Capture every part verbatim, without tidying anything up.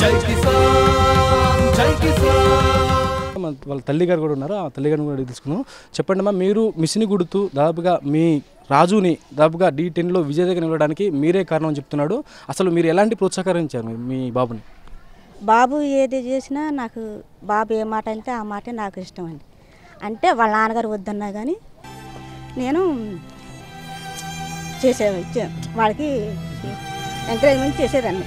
జై కిసాన్ జై కిసాన్ వాళ్ళ తల్లిగారు కూడా ఉన్నారు. ఆ తల్లిగారిని కూడా తీసుకున్నాం. చెప్పండి అమ్మా, మీరు మిషన్ గుర్తు దాదాపుగా మీ రాజుని దాదాపుగా డీ టెన్లో విజయ దగ్గర నిలవడానికి మీరే కారణం చెప్తున్నాడు. అసలు మీరు ఎలాంటి ప్రోత్సాహకరించారు మీ బాబుని? బాబు ఏది చేసినా నాకు బాబు ఏ మాట అంటే ఆ మాట నాకు ఇష్టం అండి. అంటే వాళ్ళ నాన్నగారు వద్దన్నా కానీ నేను చేసే వాళ్ళకి ఎంకరేజ్మెంట్ చేసేదాన్ని.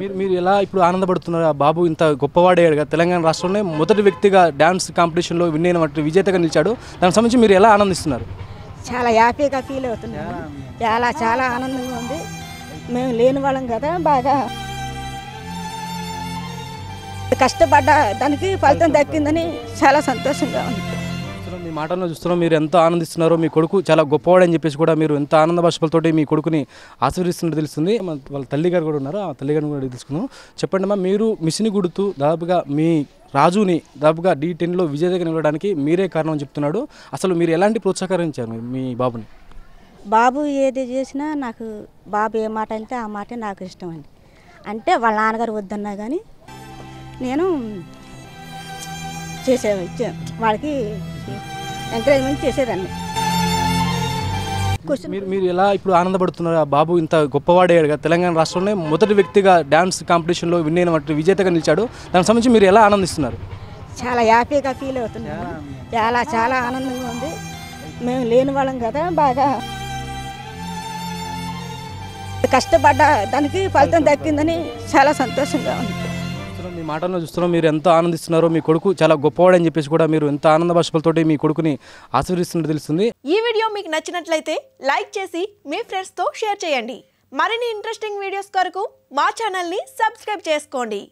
మీరు మీరు ఎలా ఇప్పుడు ఆనందపడుతున్నారు? ఆ బాబు ఇంత గొప్పవాడయ్యాడు కదా, తెలంగాణ రాష్ట్రంలో మొదటి వ్యక్తిగా డ్యాన్స్ కాంపిటీషన్లో విన్ అయిన విజేతగా నిలిచాడు. దానికి సంబంధించి మీరు ఎలా ఆనందిస్తున్నారు? చాలా హ్యాపీగా ఫీల్ అవుతున్నాను, చాలా చాలా ఆనందంగా ఉంది. మేము లేని వాళ్ళం కదా, బాగా కష్టపడ్డ దానికి ఫలితం దక్కిందని చాలా సంతోషంగా ఉంది. మీ మాటల్లో చూస్తున్నాం మీరు ఎంతో ఆనందిస్తున్నారో, మీ కొడుకు చాలా గొప్పవాడని చెప్పేసి కూడా మీరు ఎంత ఆనంద భాషలతోటి మీ కొడుకుని ఆశీర్వదిస్తున్నట్టు తెలుస్తుంది. వాళ్ళ తల్లిగారు కూడా ఉన్నారు. ఆ తల్లిగారిని కూడా తీసుకున్నాం. చెప్పండి అమ్మా, మీరు మిషన్ గుర్తు దాదాపుగా మీ రాజుని దాదాపుగా డీ టెన్లో విజయ దగ్గర నిలవడానికి మీరే కారణం చెప్తున్నాడు. అసలు మీరు ఎలాంటి ప్రోత్సాహకరించారు మీ బాబుని? బాబు ఏది చేసినా నాకు బాబు ఏ మాట అంటే ఆ మాట నాకు ఇష్టం అండి. అంటే వాళ్ళ నాన్నగారు వద్దన్నా కానీ నేను చేసే వాళ్ళకి ఎంకరేజ్మెంట్ చేసేదాన్ని. మీరు మీరు ఎలా ఇప్పుడు ఆనందపడుతున్నారు? ఆ బాబు ఇంత గొప్పవాడయ్యాడు కదా, తెలంగాణ రాష్ట్రంలో మొదటి వ్యక్తిగా డ్యాన్స్ కాంపిటీషన్లో విన్ అయిన విజేతగా నిలిచాడు. దానికి సంబంధించి మీరు ఎలా ఆనందిస్తున్నారు? చాలా హ్యాపీగా ఫీల్ అవుతున్నాను, చాలా చాలా ఆనందంగా ఉంది. మేము లేని వాళ్ళం కదా, బాగా కష్టపడ్డ దానికి ఫలితం దక్కిందని చాలా సంతోషంగా ఉంది. మీ మాటల్లో చూస్తున్నాం మీరు ఎంతో ఆనందిస్తున్నారో, మీ కొడుకు చాలా గొప్పవాడని చెప్పేసి కూడా మీరు ఎంత ఆనంద భాషలతోటి మీ కొడుకుని ఆశీర్వదిస్తున్నట్టు తెలుస్తుంది. ఈ వీడియో మీకు నచ్చినట్లయితే లైక్ చేసి మీ ఫ్రెండ్స్తో షేర్ చేయండి. మరిన్ని ఇంట్రెస్టింగ్ వీడియోస్ కొరకు మా ఛానల్ని సబ్స్క్రైబ్ చేసుకోండి.